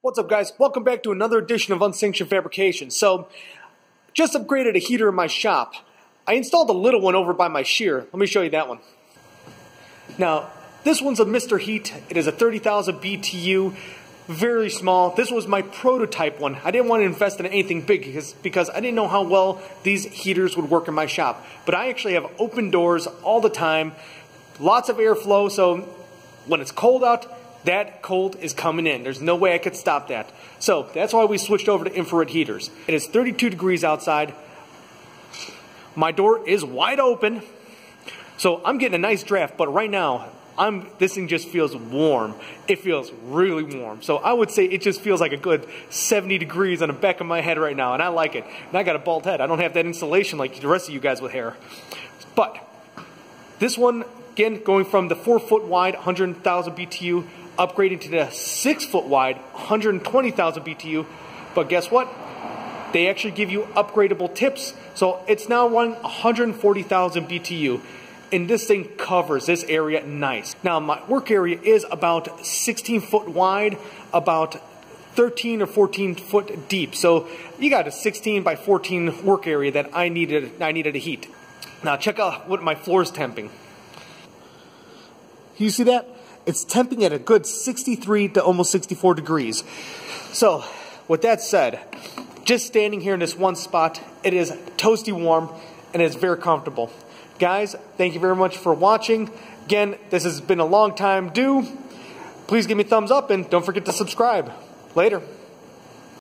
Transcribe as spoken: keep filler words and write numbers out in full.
What's up, guys? Welcome back to another edition of Unsanctioned Fabrication. So, just upgraded a heater in my shop. I installed a little one over by my shear. Let me show you that one. Now, this one's a Mister Heat. It is a thirty thousand B T U, very small. This was my prototype one. I didn't want to invest in anything big because, because I didn't know how well these heaters would work in my shop. But I actually have open doors all the time, lots of airflow, so when it's cold out, that cold is coming in. There's no way I could stop that. So that's why we switched over to infrared heaters. It is thirty-two degrees outside. My door is wide open, so I'm getting a nice draft, but right now, I'm, this thing just feels warm. It feels really warm. So I would say it just feels like a good seventy degrees on the back of my head right now, and I like it. And I got a bald head. I don't have that insulation like the rest of you guys with hair. But this one, again, going from the four foot wide, one hundred thousand B T U, upgrading to the six foot wide, one hundred twenty thousand B T U. But guess what? They actually give you upgradable tips. So it's now running one hundred forty thousand B T U. And this thing covers this area nice. Now, my work area is about sixteen foot wide, about thirteen or fourteen foot deep. So you got a sixteen by fourteen work area that I needed, I needed to heat. Now, check out what my floor is temping. You see that? It's temping at a good sixty-three to almost sixty-four degrees. So, with that said, just standing here in this one spot, it is toasty warm and it's very comfortable. Guys, thank you very much for watching. Again, this has been a long time due. Please give me a thumbs up and don't forget to subscribe. Later.